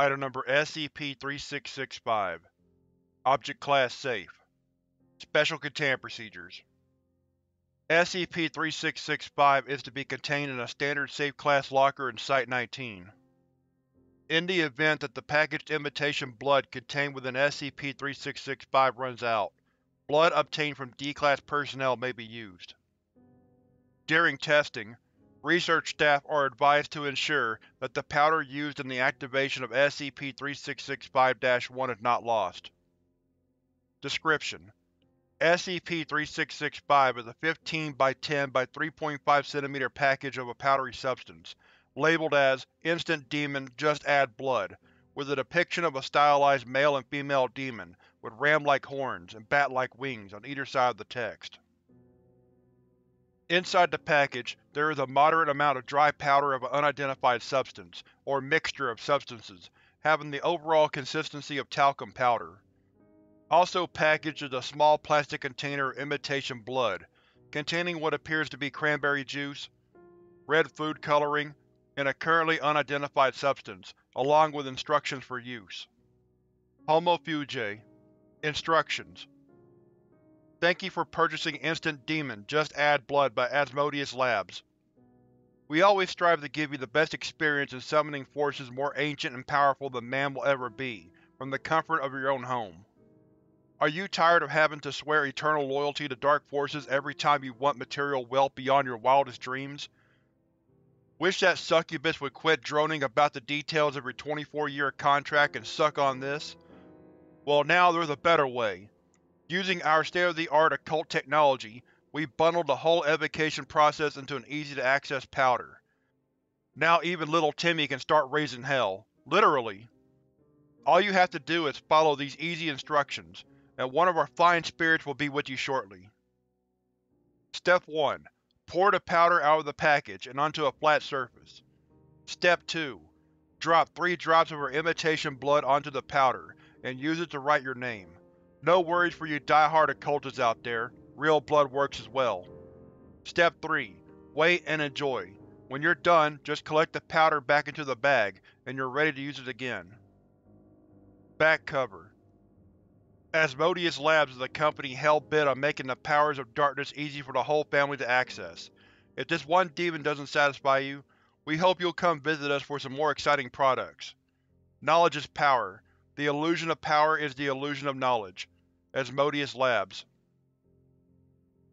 Item number SCP-3665. Object Class Safe. Special Containment Procedures. SCP-3665 is to be contained in a standard safe class locker in Site-19. In the event that the packaged imitation blood contained within SCP-3665 runs out, blood obtained from D-Class personnel may be used. During testing, research staff are advised to ensure that the powder used in the activation of SCP-3665-1 is not lost. Description: SCP-3665 is a 15 by 10 by 3.5 cm package of a powdery substance, labeled as Instant Demon Just Add Blood, with a depiction of a stylized male and female demon with ram-like horns and bat-like wings on either side of the text. Inside the package, there is a moderate amount of dry powder of an unidentified substance, or mixture of substances, having the overall consistency of talcum powder. Also packaged is a small plastic container of imitation blood, containing what appears to be cranberry juice, red food coloring, and a currently unidentified substance, along with instructions for use. Homo fugae. Instructions: Thank you for purchasing Instant Demon Just Add Blood by Asmodeus Labs. We always strive to give you the best experience in summoning forces more ancient and powerful than man will ever be, from the comfort of your own home. Are you tired of having to swear eternal loyalty to dark forces every time you want material wealth beyond your wildest dreams? Wish that succubus would quit droning about the details of your 24-year contract and suck on this? Well, now there's a better way. Using our state-of-the-art occult technology, we bundled the whole evocation process into an easy-to-access powder. Now even little Timmy can start raising hell. Literally. All you have to do is follow these easy instructions, and one of our fine spirits will be with you shortly. Step 1. Pour the powder out of the package and onto a flat surface. Step 2. Drop 3 drops of our imitation blood onto the powder, and use it to write your name. No worries for you die-hard occultists out there, real blood works as well. Step 3. Wait and enjoy. When you're done, just collect the powder back into the bag, and you're ready to use it again. Back cover. Asmodeus Labs is a company hell-bent on making the powers of darkness easy for the whole family to access. If this one demon doesn't satisfy you, we hope you'll come visit us for some more exciting products. Knowledge is power. The illusion of power is the illusion of knowledge. Asmodeus Labs.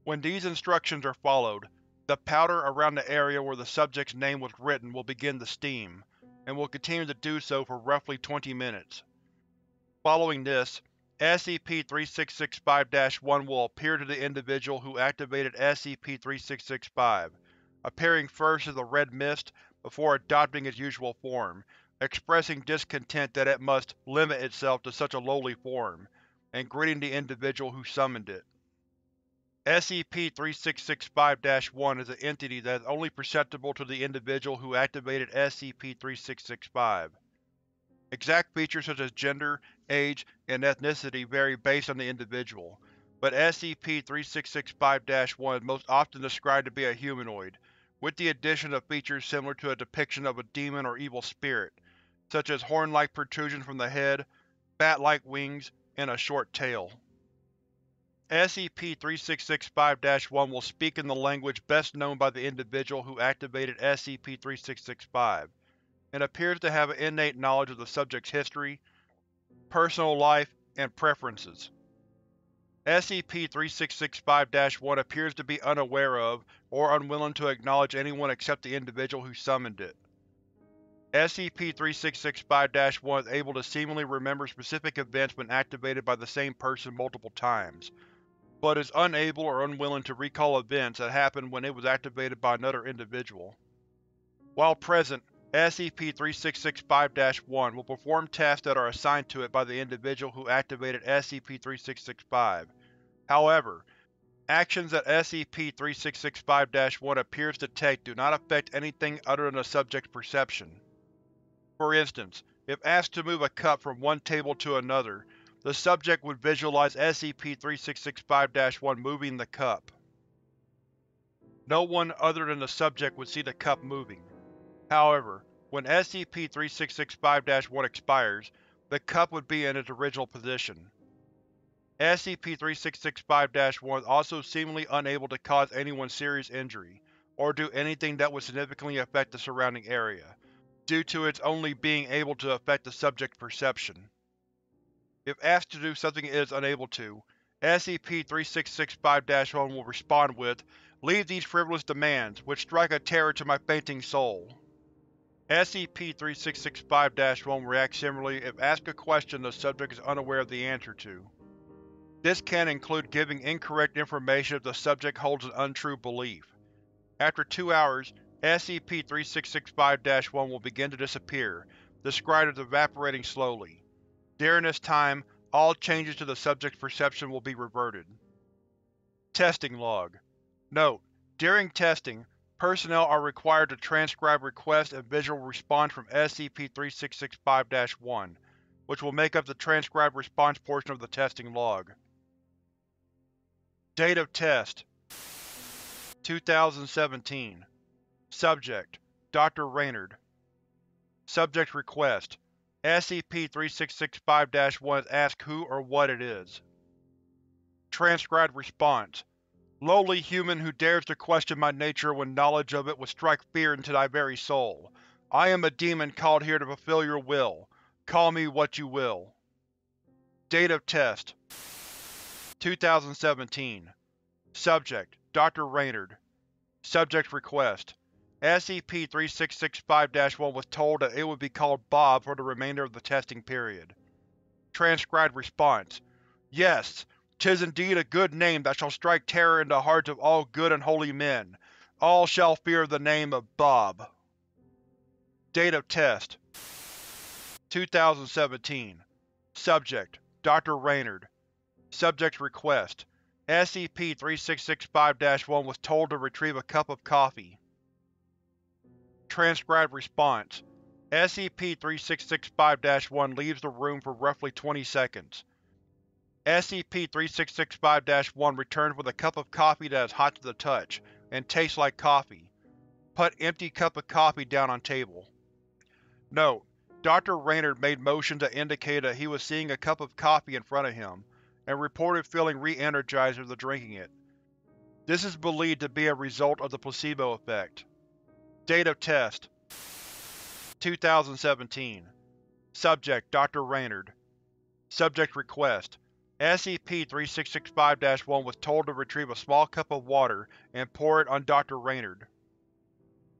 When these instructions are followed, the powder around the area where the subject's name was written will begin to steam, and will continue to do so for roughly 20 minutes. Following this, SCP-3665-1 will appear to the individual who activated SCP-3665, appearing first as a red mist before adopting its usual form, expressing discontent that it must limit itself to such a lowly form, and greeting the individual who summoned it. SCP-3665-1 is an entity that is only perceptible to the individual who activated SCP-3665. Exact features such as gender, age, and ethnicity vary based on the individual, but SCP-3665-1 is most often described to be a humanoid, with the addition of features similar to a depiction of a demon or evil spirit, such as horn-like protrusions from the head, bat-like wings, and a short tail. SCP-3665-1 will speak in the language best known by the individual who activated SCP-3665, and appears to have an innate knowledge of the subject's history, personal life, and preferences. SCP-3665-1 appears to be unaware of or unwilling to acknowledge anyone except the individual who summoned it. SCP-3665-1 is able to seemingly remember specific events when activated by the same person multiple times, but is unable or unwilling to recall events that happened when it was activated by another individual. While present, SCP-3665-1 will perform tasks that are assigned to it by the individual who activated SCP-3665. However, actions that SCP-3665-1 appears to take do not affect anything other than the subject's perception. For instance, if asked to move a cup from one table to another, the subject would visualize SCP-3665-1 moving the cup. No one other than the subject would see the cup moving. However, When SCP-3665-1 expires, the cup would be in its original position. SCP-3665-1 is also seemingly unable to cause anyone serious injury, or do anything that would significantly affect the surrounding area, due to its only being able to affect the subject's perception. If asked to do something it is unable to, SCP-3665-1 will respond with, "Leave these frivolous demands, which strike a terror to my fainting soul." SCP-3665-1 reacts similarly if asked a question the subject is unaware of the answer to. This can include giving incorrect information if the subject holds an untrue belief. After 2 hours, SCP-3665-1 will begin to disappear, described as evaporating slowly. During this time, all changes to the subject's perception will be reverted. Testing log. Note: during testing, personnel are required to transcribe requests and visual response from SCP-3665-1, which will make up the transcribed response portion of the testing log. Date of test: 2017. Subject: Dr. Raynard. Subject request: SCP-3665-1 is asked who or what it is. Transcribed response: lowly human who dares to question my nature when knowledge of it would strike fear into thy very soul. I am a demon called here to fulfill your will. Call me what you will. Date of test: 2017. Subject: Dr. Raynard. Subject's request: SCP-3665-1 was told that it would be called Bob for the remainder of the testing period. Transcribed response: yes, 'tis indeed a good name that shall strike terror in the hearts of all good and holy men. All shall fear the name of Bob. Date of test: 2017. Subject: Dr. Raynard. Subject's request: SCP-3665-1 was told to retrieve a cup of coffee. Transcribed response: SCP-3665-1 leaves the room for roughly 20 seconds. SCP-3665-1 returns with a cup of coffee that is hot to the touch, and tastes like coffee. Put empty cup of coffee down on table. Note: Dr. Raynard made motions that indicated that he was seeing a cup of coffee in front of him, and reported feeling re-energized after drinking it. This is believed to be a result of the placebo effect. Date of test: 2017. Subject: Dr. Raynard. Subject request: SCP-3665-1 was told to retrieve a small cup of water and pour it on Dr. Raynard.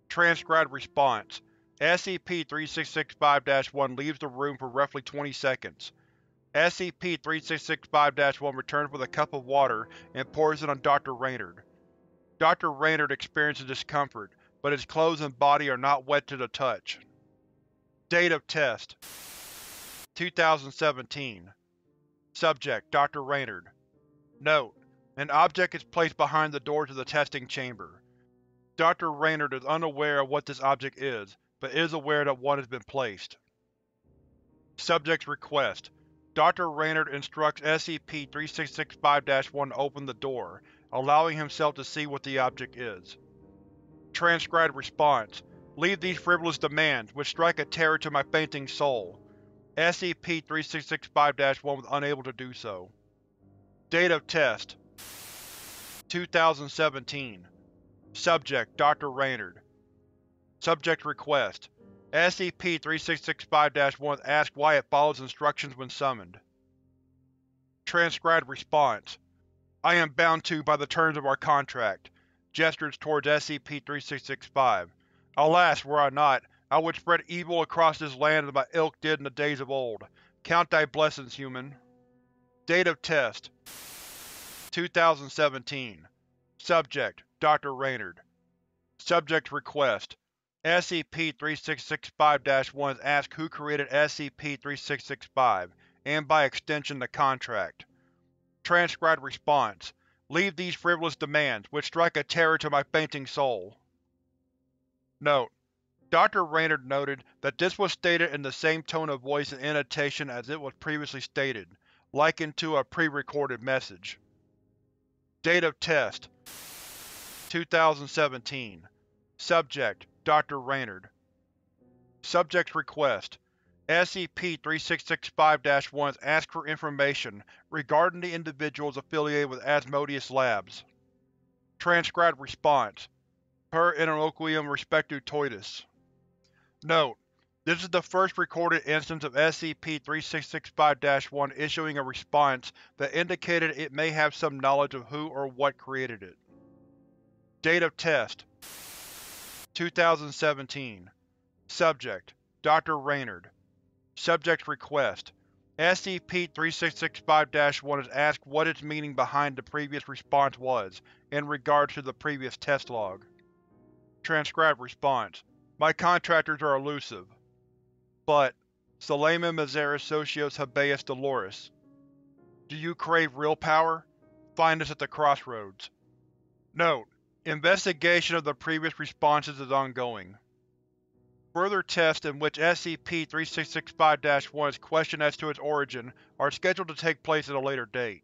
Transcribed response: SCP-3665-1 leaves the room for roughly 20 seconds. SCP-3665-1 returns with a cup of water and pours it on Dr. Raynard. Dr. Raynard experiences discomfort, but his clothes and body are not wet to the touch. Date of test: 2017. Subject: Dr. Raynard. Note: an object is placed behind the door to the testing chamber. Dr. Raynard is unaware of what this object is, but is aware that one has been placed. Subject's request: Dr. Raynard instructs SCP-3665-1 to open the door, allowing himself to see what the object is. Transcribed response: leave these frivolous demands, which strike a terror to my fainting soul. SCP-3665-1 was unable to do so. Date of test: 2017. Subject: Dr. Raynard. Subject request: SCP-3665-1 asks why it follows instructions when summoned. Transcribed response: I am bound to by the terms of our contract. Gestures towards SCP-3665. Alas, were I not, I would spread evil across this land as my ilk did in the days of old. Count thy blessings, human. Date of test: 2017. Subject: Dr. Raynard. Subject's request: SCP-3665-1 asks who created SCP-3665, and by extension the contract. Transcribed response: leave these frivolous demands, which strike a terror to my fainting soul. Note: Dr. Raynard noted that this was stated in the same tone of voice and intonation as it was previously stated, likened to a pre-recorded message. Date of test: 2017. Subject: Dr. Raynard. Subject request: SCP-3665-1 asks for information regarding the individuals affiliated with Asmodeus Labs. Transcribed response: Per Interloquium Respectu Toitus. Note: this is the first recorded instance of SCP-3665-1 issuing a response that indicated it may have some knowledge of who or what created it. Date of test: 2017. Subject: Dr. Raynard. Subject request: SCP-3665-1 is asked what its meaning behind the previous response was, in regard to the previous test log. Transcribed response: My contractors are elusive. But, Salema Mazaris Socios Habeas Dolores. Do you crave real power? Find us at the crossroads. Note: investigation of the previous responses is ongoing. Further tests in which SCP-3665-1 is questioned as to its origin are scheduled to take place at a later date.